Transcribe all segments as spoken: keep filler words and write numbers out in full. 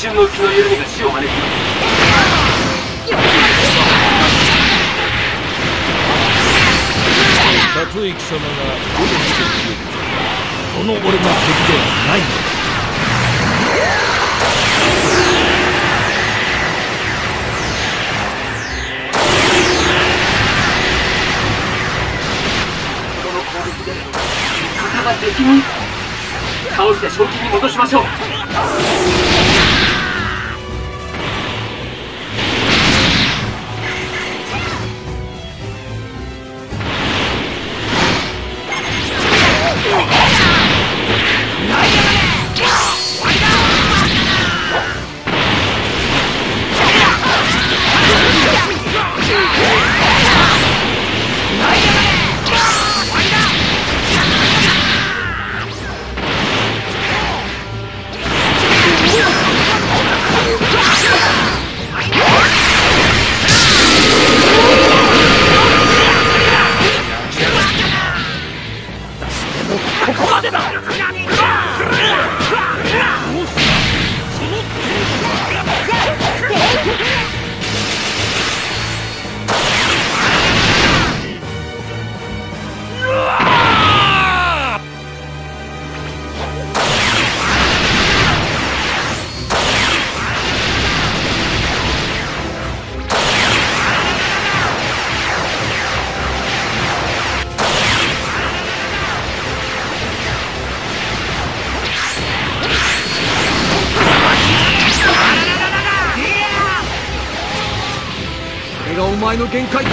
瞬のうちの緩みが死を招きます。たとえ貴様がどの時点によりこの俺が敵ではないのだ。 敵に倒して正気に戻しましょう。お前の限界か。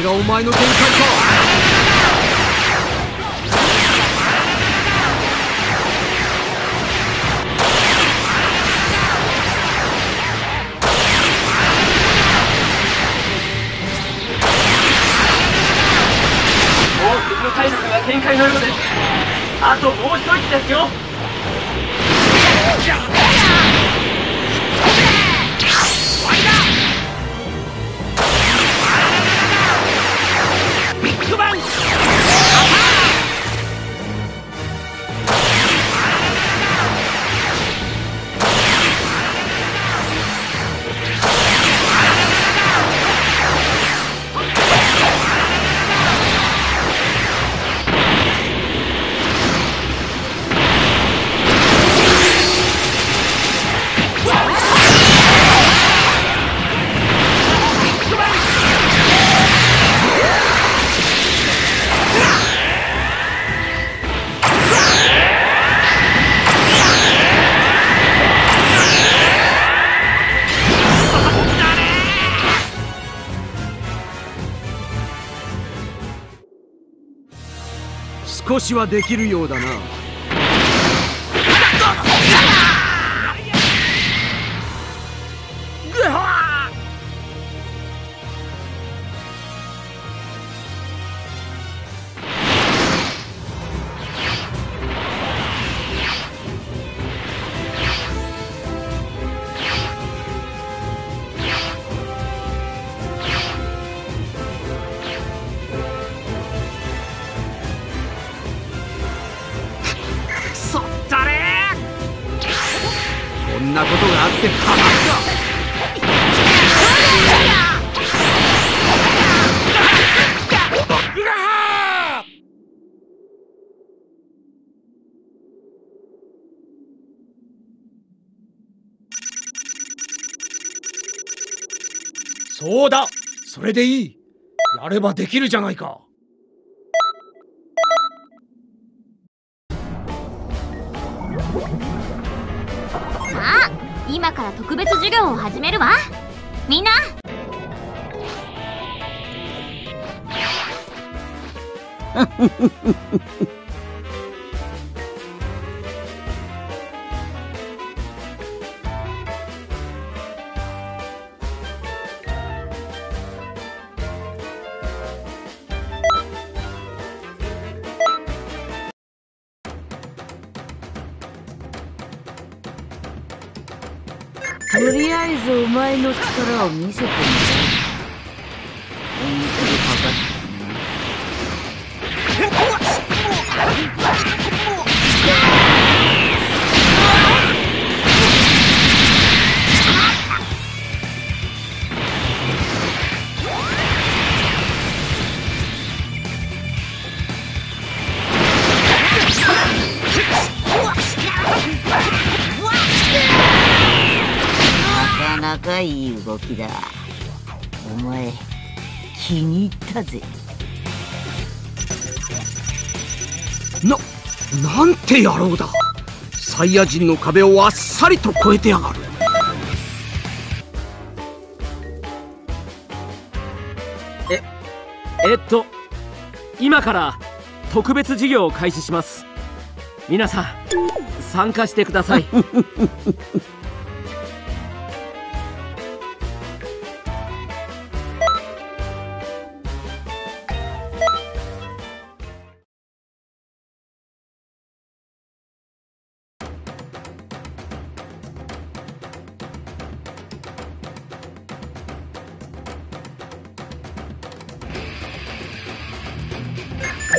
れがお前の限界か。体力が限界のようです。あともう一息ですよ。ビッグバン！少しはできるようだな。そんなことがあってかまった。そうだ、それでいい。やればできるじゃないか。今から特別授業を始めるわ。みんなとりあえずお前の力を見せてみる。高い動きだ。お前気に入ったぜ。な、なんて野郎だ。サイヤ人の壁をあっさりと越えてやがる。え、えっと今から特別授業を開始します。皆さん参加してください。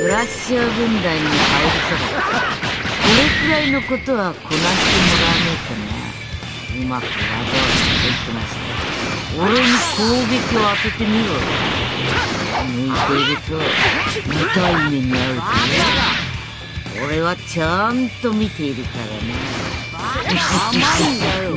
ブラッシャー軍団に入ったらこれくらいのことはこなしてもらわねえとね。うまく技を作ってました。俺に攻撃を当ててみろ。向いていると痛い目に遭うとね。俺はちゃんと見ているからね。甘いんだよ。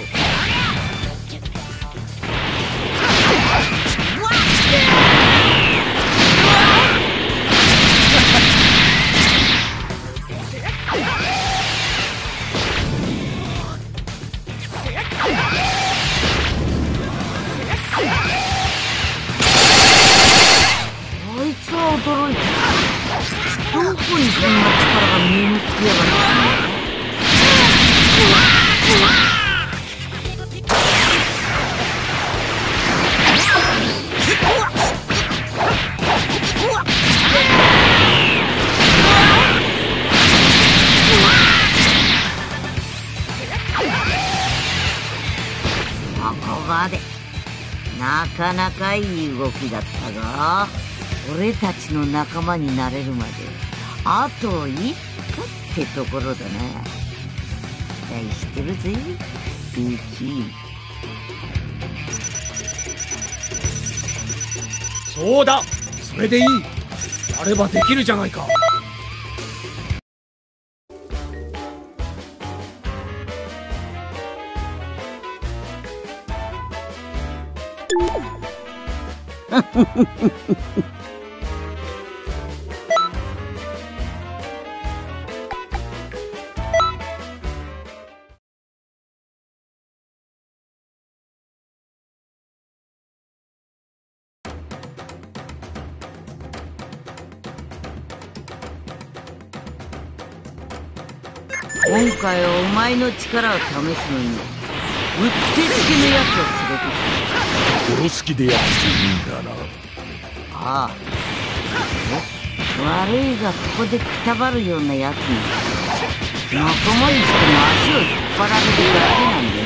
かなかいい動きだったが、俺たちの仲間になれるまであと一歩ってところだな。期待してるぜビキ。そうだ、それでいい。やればできるじゃないか。今回はお前の力を試すのに、うってつけのやつを連れてきた。おろす気でやっていいんだな。ああ、悪いがここでくたばるようなやつにまともにしても足を引っ張られるだけなんだよ。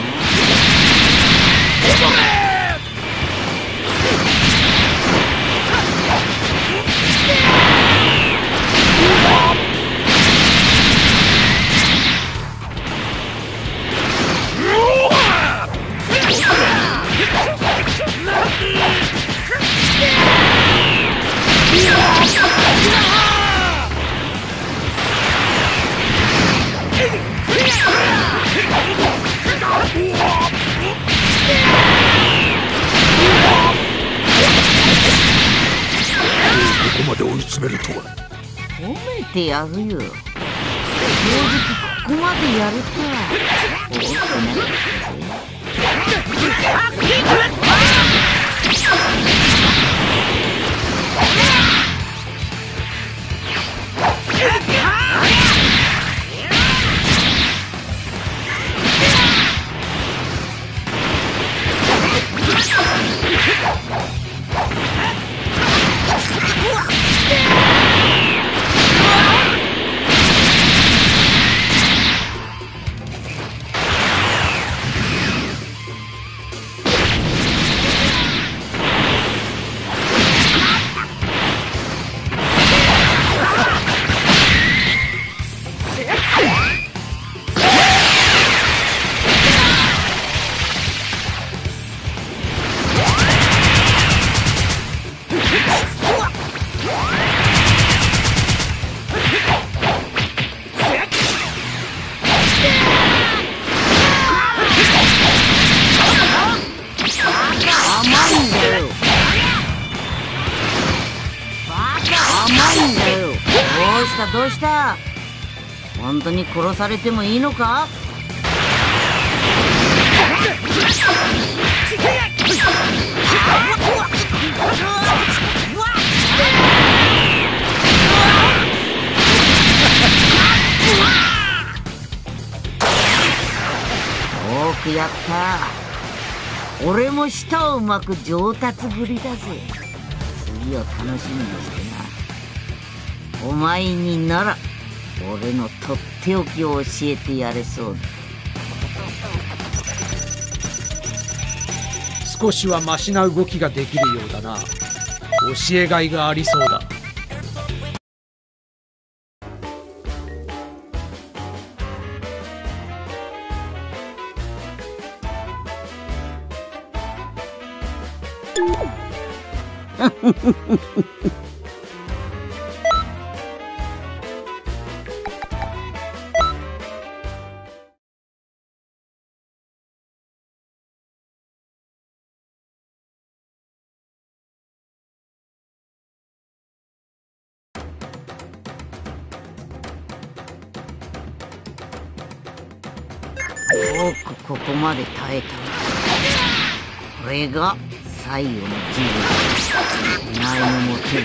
ここまで追い詰めるとは。褒めてやるよ。正直ここまでやるとは思ってない。どうした？本当に殺されてもいいのか？多くやった。俺も舌を巻く上達ぶりだぜ。次を楽しみにしてな。お前になら俺のとっておきを教えてやれそうだ。少しはマシな動きができるようだな。教えがいがありそうだ。フフフフフ。よくここまで耐えた。これが最後の授業。お前の持てる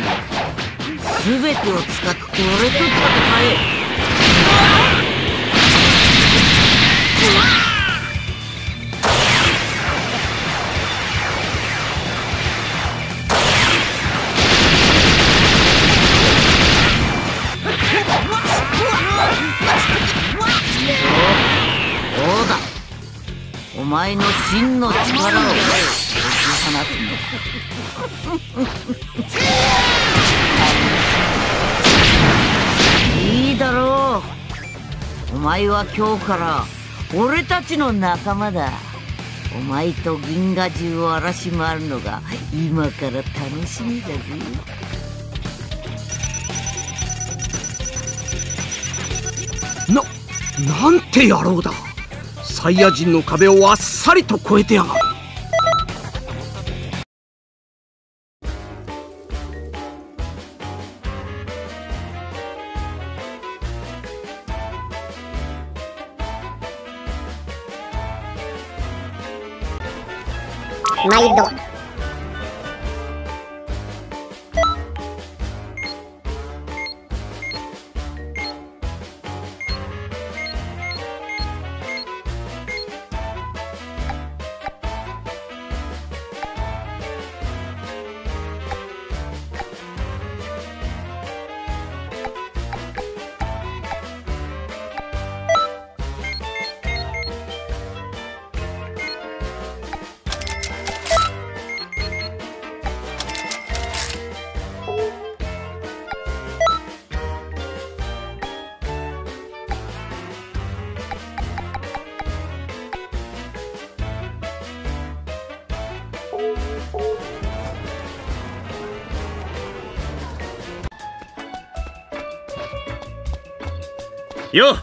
すべてを使って俺と戦え。お前の真の力をいいだろう。お前は今日から俺たちの仲間だ。お前と銀河中を荒らし回るのが今から楽しみだぜ。な、なんて野郎だ。サイヤ人の壁をあっさりと越えてやがる。毎度よっ、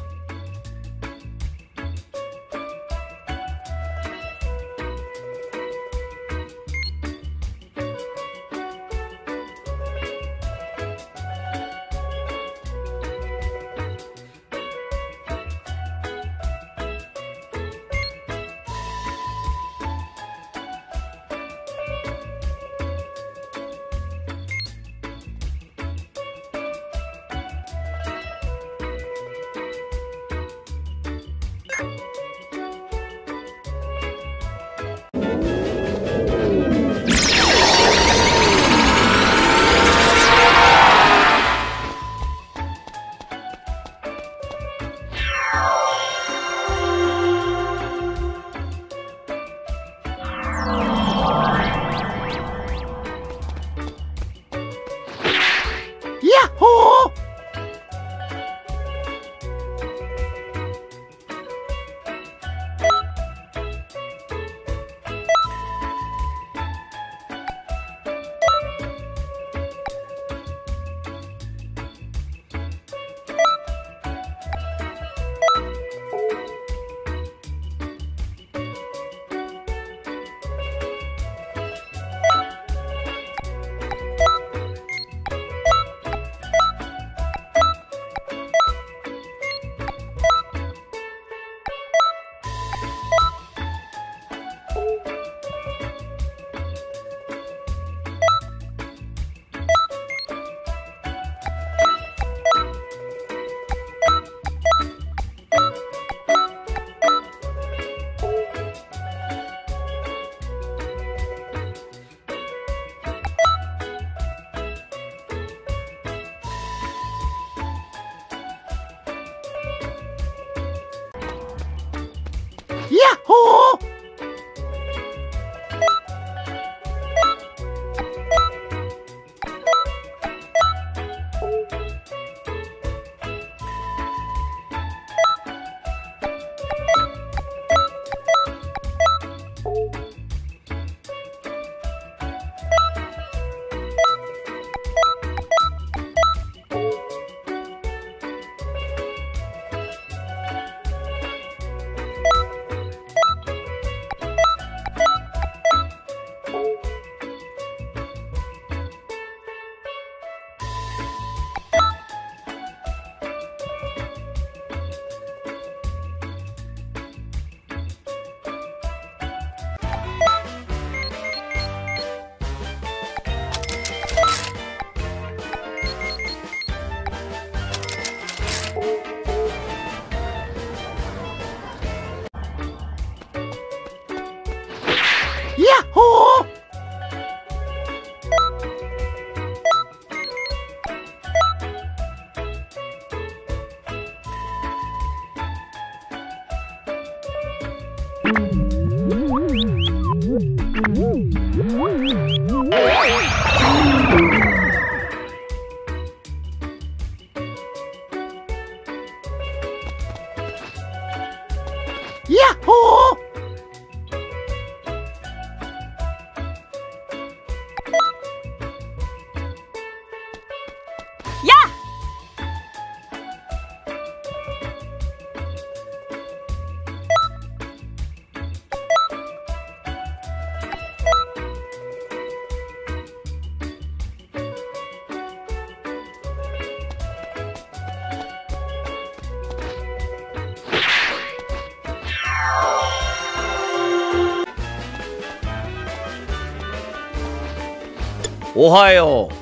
おはよう。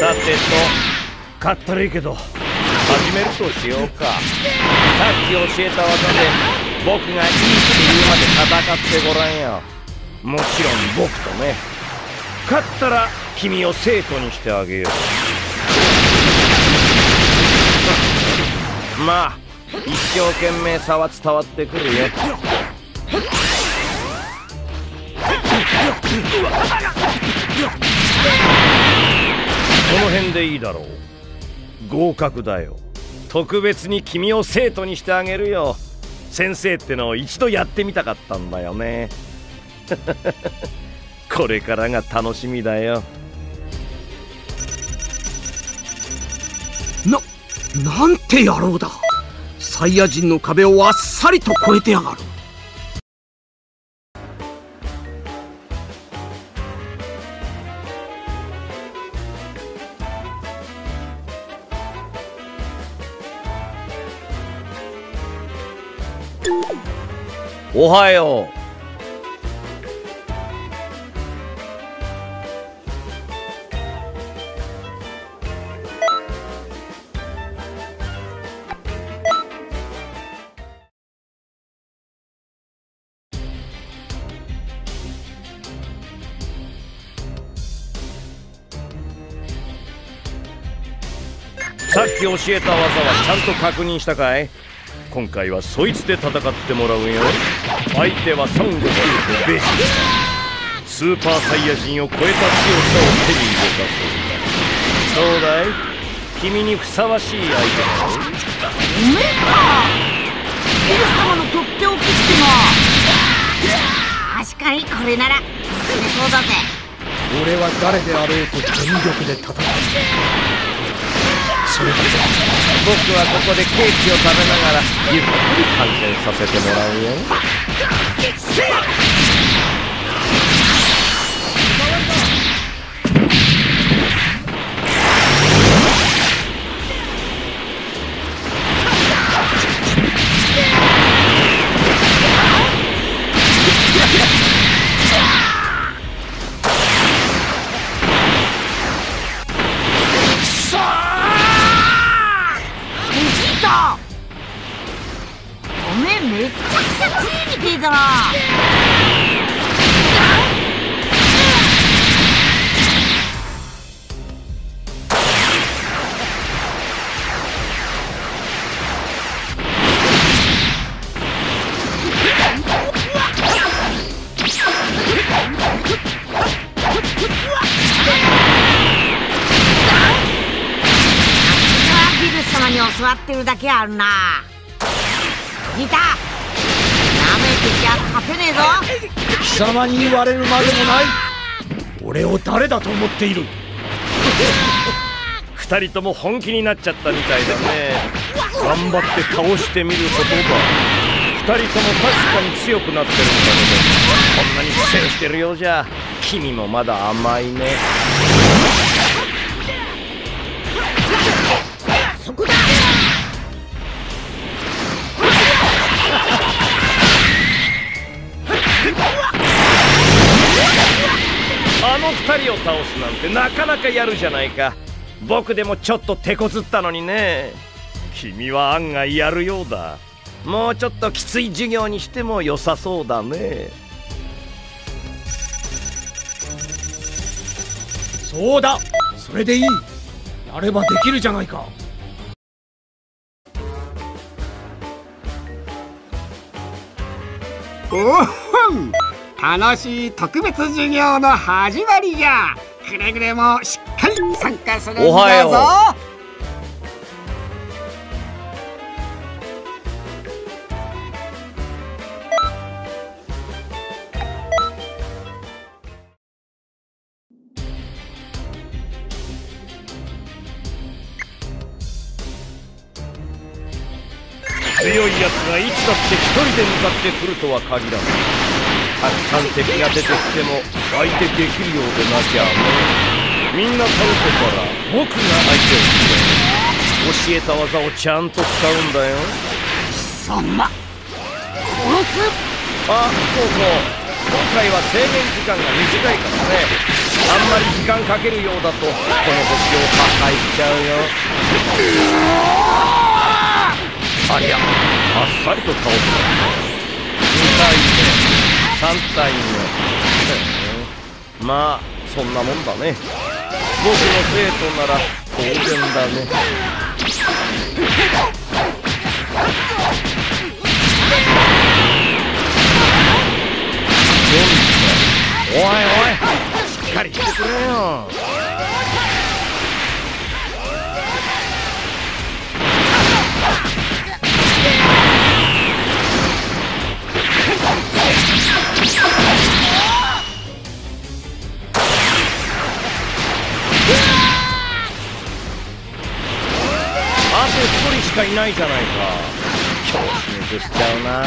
さてと、かったらいいけど始めるとしようか。さっき教えた技で僕がいいって言うまで戦ってごらんよ。もちろん僕とね。勝ったら君を生徒にしてあげよう。まあ一生懸命差は伝わってくるよ。この辺でいいだろう。合格だよ。特別に君を生徒にしてあげるよ。先生ってのを一度やってみたかったんだよね。これからが楽しみだよ。な、なんて野郎だ。サイヤ人の壁をあっさりと越えてやがる。おはよう。さっき教えた技はちゃんと確認したかい？今回はそいつで戦ってもらうよ。相手はサンゴとベジータ。スーパーサイヤ人を超えた強さを手に入れたそうだ。どうだい？君にふさわしい相手だ。メーカーエル様のとっておきっての。確かにこれなら進めそうだぜ。俺は誰であろうと全力で戦う。それだけだ。僕はここでケーキを食べながらゆっくり観戦させてもらうよ。座ってるだけあるな。ギターなめてちゃ勝てねえぞ。貴様に言われるまでもない。俺を誰だと思っている。二人とも本気になっちゃったみたいだね。頑張って倒してみることだ。二人とも確かに強くなってるんだけど、こんなに苦戦してるようじゃ君もまだ甘いね。あの二人を倒すなんてなかなかやるじゃないか。僕でもちょっと手こずったのにね。君は案外やるようだ。もうちょっときつい授業にしても良さそうだね。そうだ、それでいい。やればできるじゃないか。おうん、楽しい特別授業の始まりじゃ。くれぐれもしっかり参加するんだぞ。おはよう。強いやつがいつだって一人で向かってくるとは限らない。たくさん敵が出てきても相手できるようでなきゃね。みんな倒せたら僕が相手を決める。教えた技をちゃんと使うんだよ。貴様殺す。あ、そうそう、今回は制限時間が短いからね、あんまり時間かけるようだとこの星を破壊しちゃうよ。ありゃ、あっさりと倒した。にたいめさんたいめまあそんなもんだね。僕の生徒なら当然だね。おいおい、しっかりしてくれよ。あと一人しかいないじゃないか。今日死滅しちゃうな。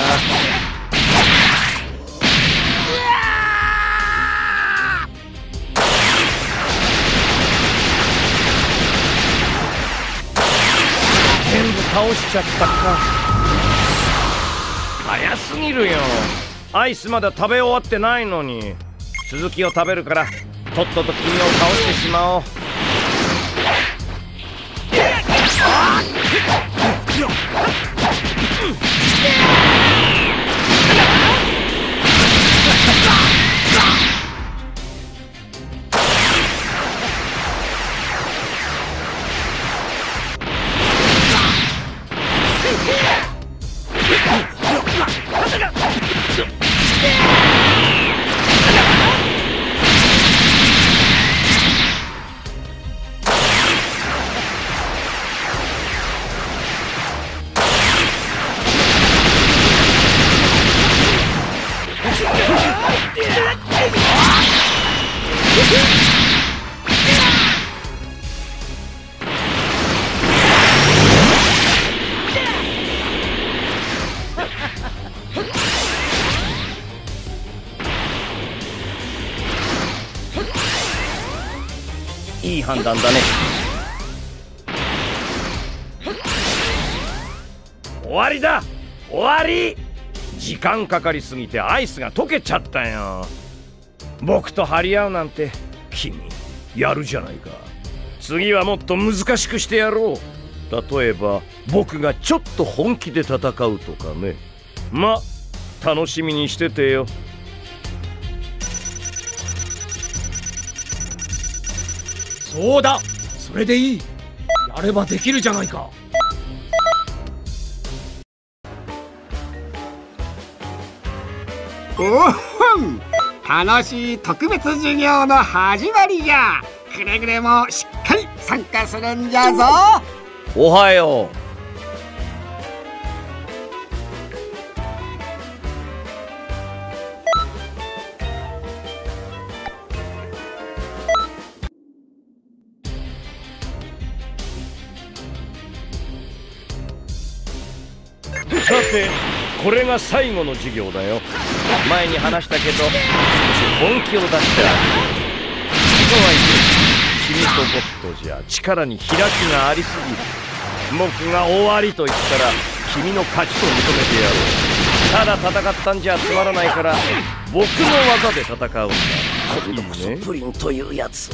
倒しちゃったか。早すぎるよ。アイスまだ食べ終わってないのに。続きを食べるからとっとと君を倒してしまおう。いい判断だね。終わりだ、終わり。時間かかりすぎてアイスが溶けちゃったよ。僕と張り合うなんて君やるじゃないか。次はもっと難しくしてやろう。例えば僕がちょっと本気で戦うとかね。まあ楽しみにしててよ。そうだ、それでいい。やればできるじゃないか。おお、楽しい特別授業の始まりじゃ。くれぐれもしっかり参加するんじゃぞ。おはよう。さて、これが最後の授業だよ。前に話したけど少し本気を出してあげる。とはいえ君と僕とじゃ力に開きがありすぎる。僕が終わりと言ったら君の勝ちと認めてやろう。ただ戦ったんじゃつまらないから僕の技で戦うんだ。今度こそプリンというやつ。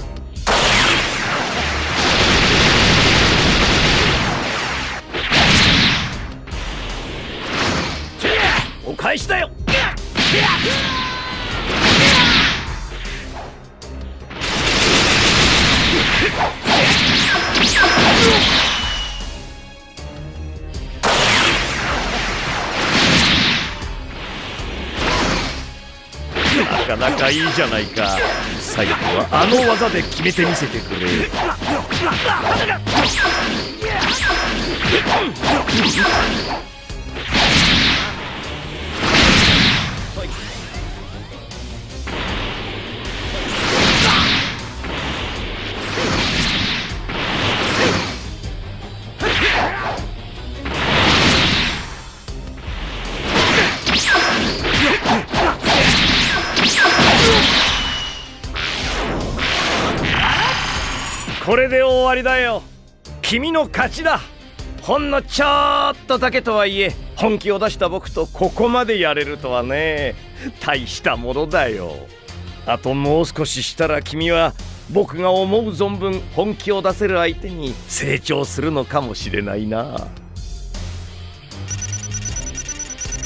お返しだよ。なかなかいいじゃないか。最後はあの技で決めてみせてくれ。これで終わりだよ。君の勝ちだ。ほんのちょーっとだけとはいえ本気を出した僕とここまでやれるとはね、大したものだよ。あともう少ししたら君は僕が思う存分本気を出せる相手に成長するのかもしれないな。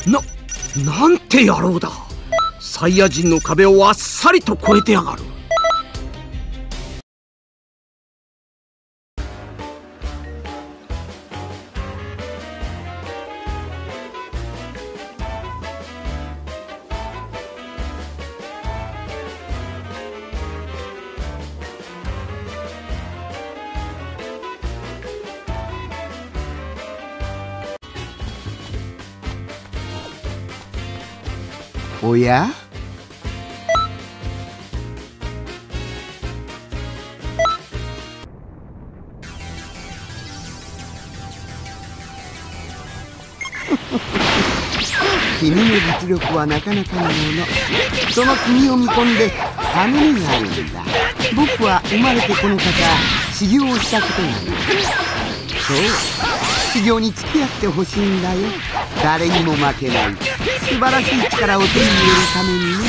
な、なんて野郎だ。サイヤ人の壁をあっさりと越えてやがる。おや？君の実力はなかなかのもの。その君を見込んで頼みがあるんだ。僕は生まれてこの方修行をしたことがある。そう、修行に付き合ってほしいんだよ。誰にも負けない。素晴らしい力を手に入れるためにね。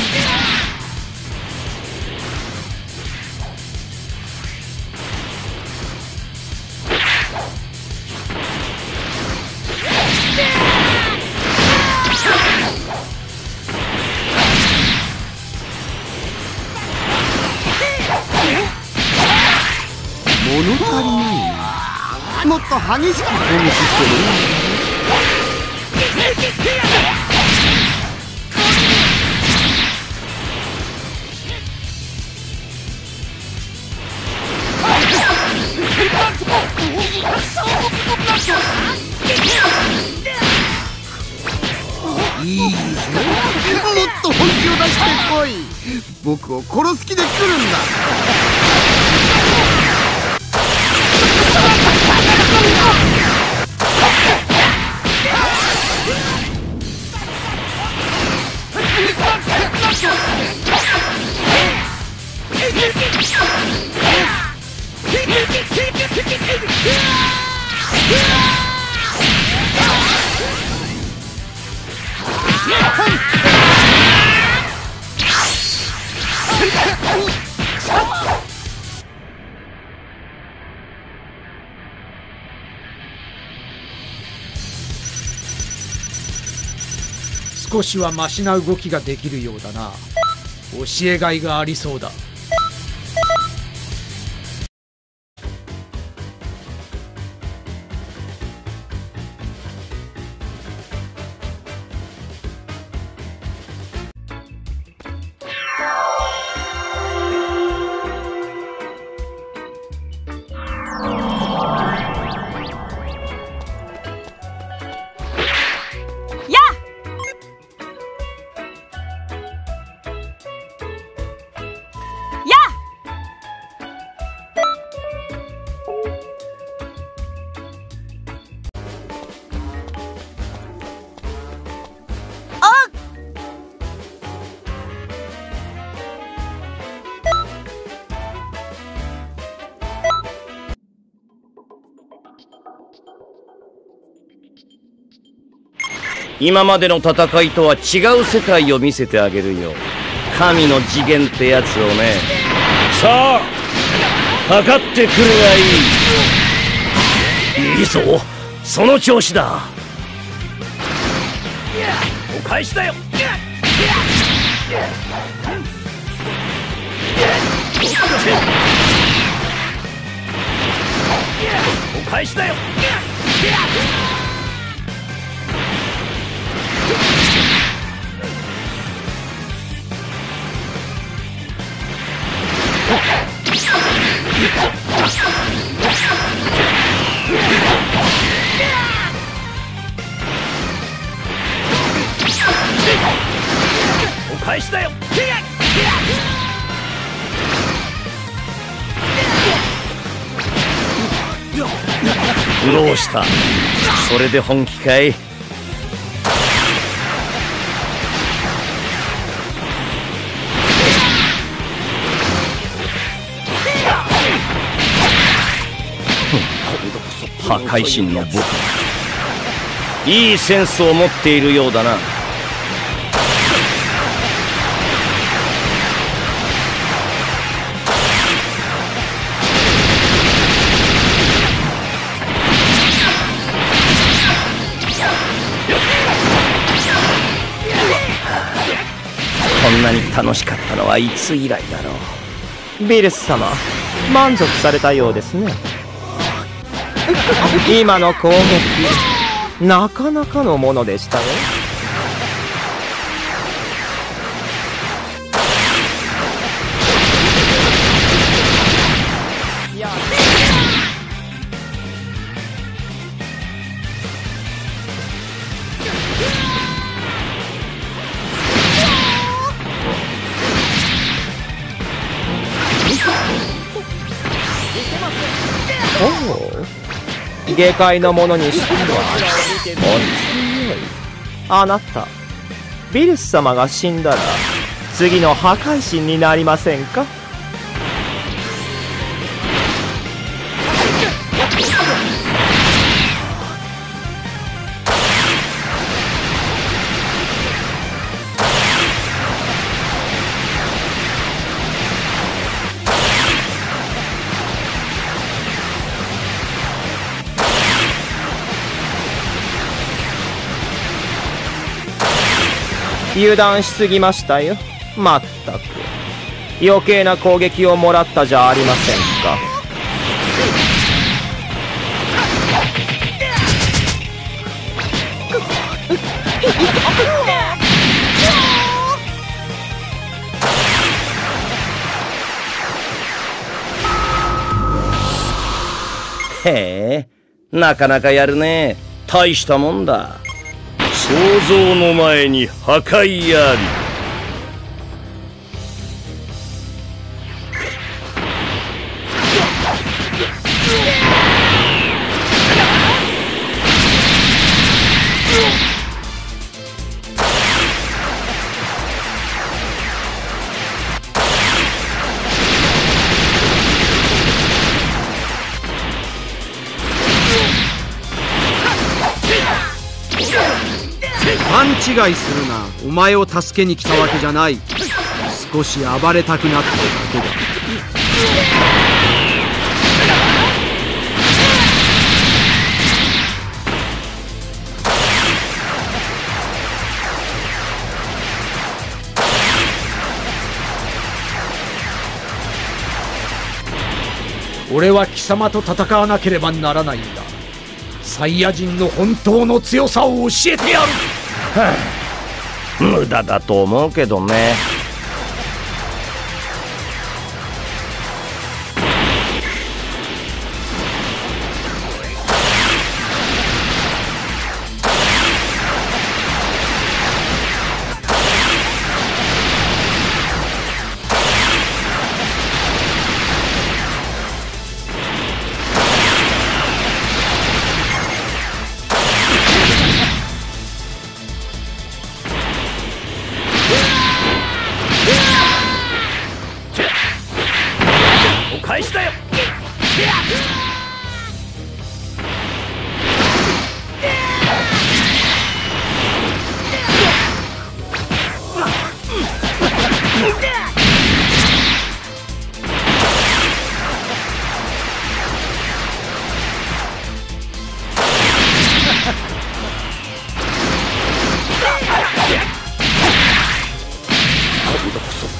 物足りないな。もっと激しく攻撃してる。いいぞ、もっと本気を出してこい。僕を殺す気で来るんだ。少しはマシな動きができるようだな。教えがいがありそうだ。今までの戦いとは違う世界を見せてあげるよ。神の次元ってやつをね。さあ、測ってくるがいい。いいぞ、その調子だ。お返しだよ。お返しだよ。お返しだよ。どうした？それで本気かい？破壊神の僕。いいセンスを持っているようだな。こんなに楽しかったのはいつ以来だろう。ビルス様、満足されたようですね。今の攻撃、なかなかのものでしたよ。下界のものにしてはあなた、ビルス様が死んだら次の破壊神になりませんか。油断しすぎましたよ。まったく余計な攻撃をもらったじゃありませんか。へえ、なかなかやるね。大したもんだ。想像の前に破壊あり。勘違いするな。お前を助けに来たわけじゃない。少し暴れたくなっただけだ。俺は貴様と戦わなければならないんだ。サイヤ人の本当の強さを教えてやる。はあ、無駄だと思うけどね。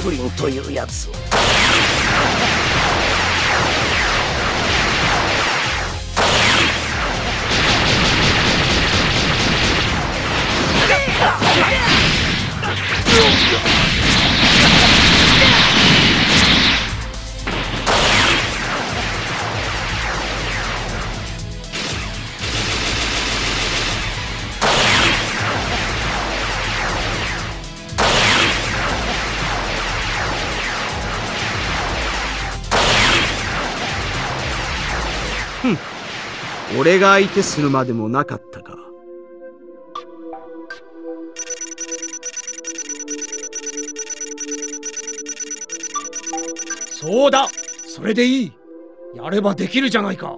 プリンというやつを。俺が相手するまでもなかったか。そうだ、それでいい。やればできるじゃないか。